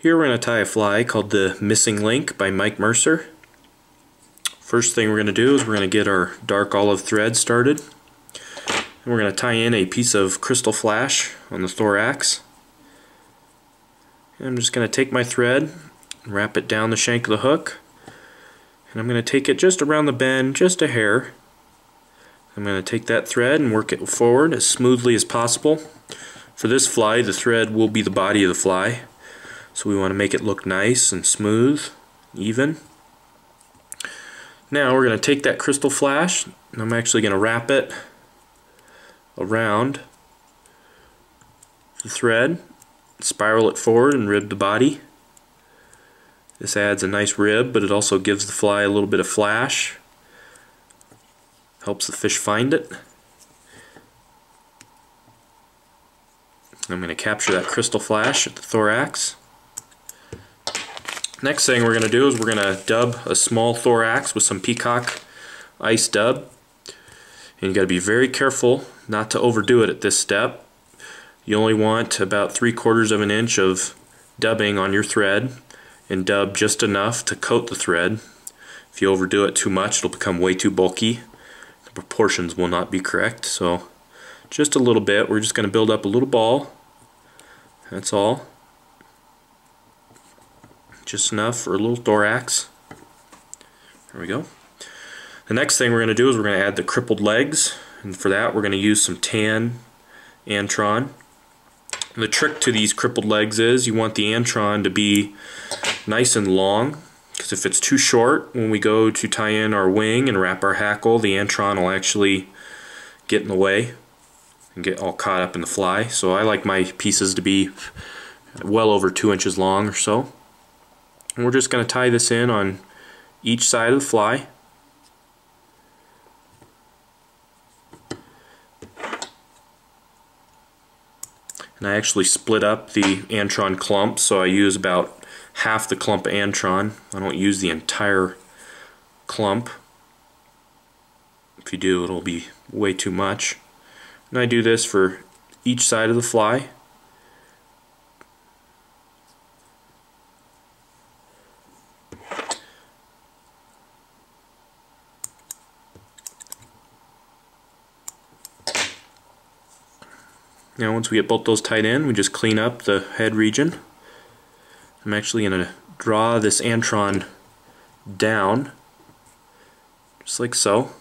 Here we're going to tie a fly called the Missing Link by Mike Mercer. First thing we're going to do is we're going to get our dark olive thread started. And we're going to tie in a piece of Krystal Flash on the thorax. And I'm just going to take my thread and wrap it down the shank of the hook. And I'm going to take it just around the bend, just a hair. I'm going to take that thread and work it forward as smoothly as possible. For this fly, the thread will be the body of the fly. So we want to make it look nice and smooth, even. Now we're going to take that Krystal Flash, and I'm actually going to wrap it around the thread, spiral it forward and rib the body. This adds a nice rib, but it also gives the fly a little bit of flash. Helps the fish find it. I'm going to capture that Krystal Flash at the thorax. Next thing we're going to do is we're going to dub a small thorax with some peacock ice dub. And you got to be very careful not to overdo it at this step. You only want about 3/4 of an inch of dubbing on your thread, and dub just enough to coat the thread. If you overdo it too much, it'll become way too bulky. The proportions will not be correct, so just a little bit. We're just going to build up a little ball. That's all. Just enough for a little thorax. There we go. The next thing we're going to do is we're going to add the crippled legs, and for that we're going to use some tan antron. The trick to these crippled legs is you want the antron to be nice and long, because if it's too short, when we go to tie in our wing and wrap our hackle, the antron will actually get in the way and get all caught up in the fly. So I like my pieces to be well over 2 inches long or so. And we're just going to tie this in on each side of the fly. And I actually split up the antron clump, so I use about half the clump of antron. I don't use the entire clump. If you do, it'll be way too much. And I do this for each side of the fly. Now once we get both those tied in, we just clean up the head region. I'm actually going to draw this antron down, just like so.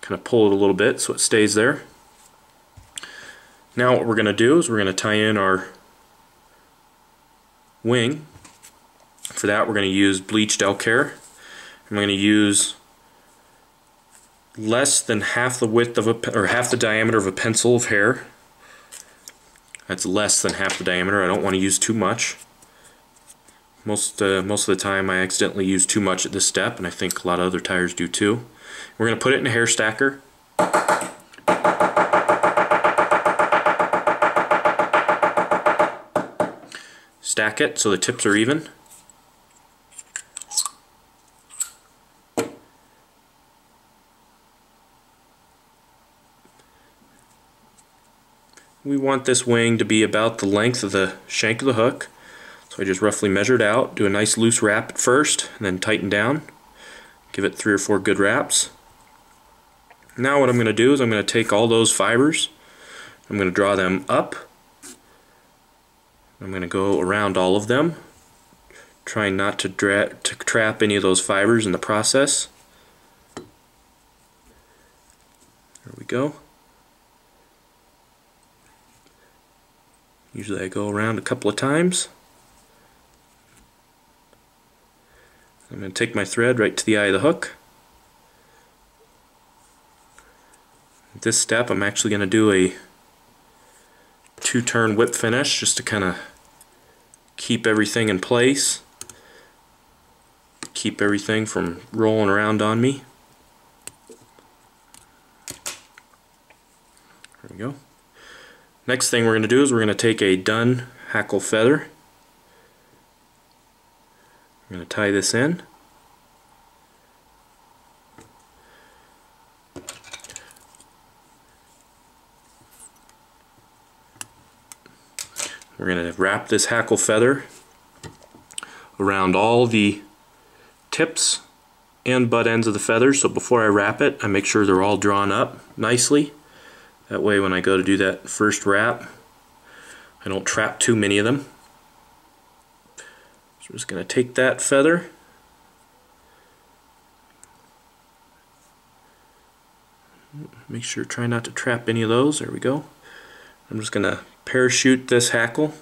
Kind of pull it a little bit so it stays there. Now what we're going to do is we're going to tie in our wing. For that we're going to use bleached elk hair. I'm going to use less than half the width of a, or half the diameter of a pencil of hair. That's less than half the diameter. I don't want to use too much. Most of the time I accidentally use too much at this step, and I think a lot of other tires do too. We're going to put it in a hair stacker. Stack it so the tips are even. We want this wing to be about the length of the shank of the hook, so I just roughly measured out. Do a nice loose wrap at first, and then tighten down. Give it 3 or 4 good wraps. Now what I'm going to do is I'm going to take all those fibers, I'm going to draw them up. I'm going to go around all of them, trying not to trap any of those fibers in the process. There we go. Usually I go around a couple of times. I'm going to take my thread right to the eye of the hook. At this step I'm actually going to do a 2-turn whip finish just to kind of keep everything in place. Keep everything from rolling around on me. There we go. Next thing we're going to do is we're going to take a done hackle feather. I'm going to tie this in. We're going to wrap this hackle feather around all the tips and butt ends of the feathers. So before I wrap it, I make sure they're all drawn up nicely. That way when I go to do that first wrap, I don't trap too many of them. So I'm just going to take that feather, make sure, try not to trap any of those. There we go. I'm just going to parachute this hackle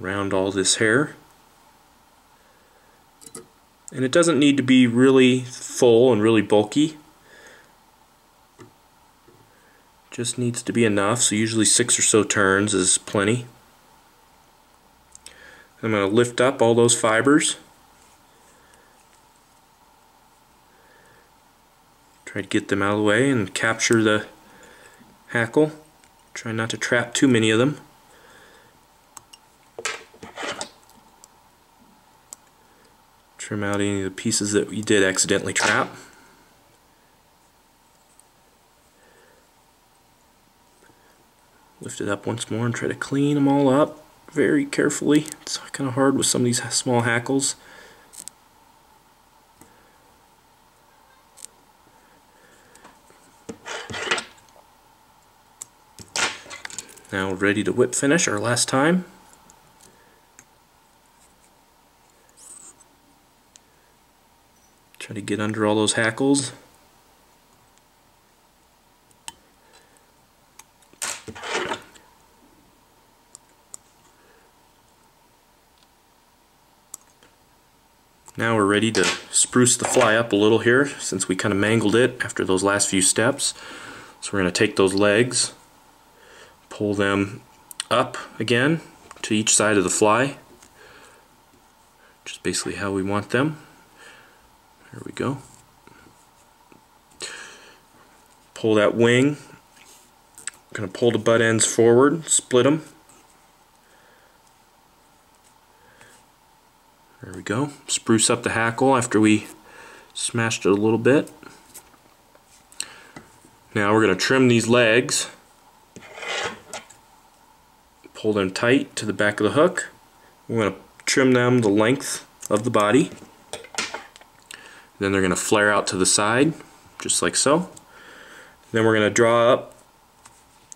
around all this hair. And it doesn't need to be really full and really bulky. Just needs to be enough, so usually 6 or so turns is plenty. I'm going to lift up all those fibers. Try to get them out of the way and capture the hackle. Try not to trap too many of them. Trim out any of the pieces that we did accidentally trap. Lift it up once more and try to clean them all up very carefully. It's kind of hard with some of these small hackles. Now we're ready to whip finish our last time. Try to get under all those hackles. Now we're ready to spruce the fly up a little here, since we kind of mangled it after those last few steps. So we're going to take those legs, pull them up again to each side of the fly, which is basically how we want them. There we go. Pull that wing. I'm going to pull the butt ends forward, split them. There we go. Spruce up the hackle after we smashed it a little bit. Now we're going to trim these legs. Pull them tight to the back of the hook. We're going to trim them the length of the body. Then they're going to flare out to the side, just like so. Then we're going to draw up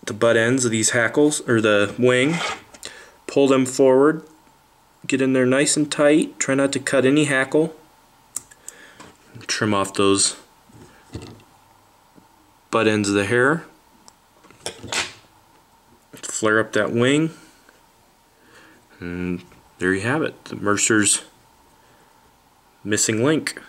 the butt ends of these hackles, or the wing. Pull them forward. Get in there nice and tight. Try not to cut any hackle. Trim off those butt ends of the hair. Flare up that wing. And there you have it, the Mercer's Missing Link.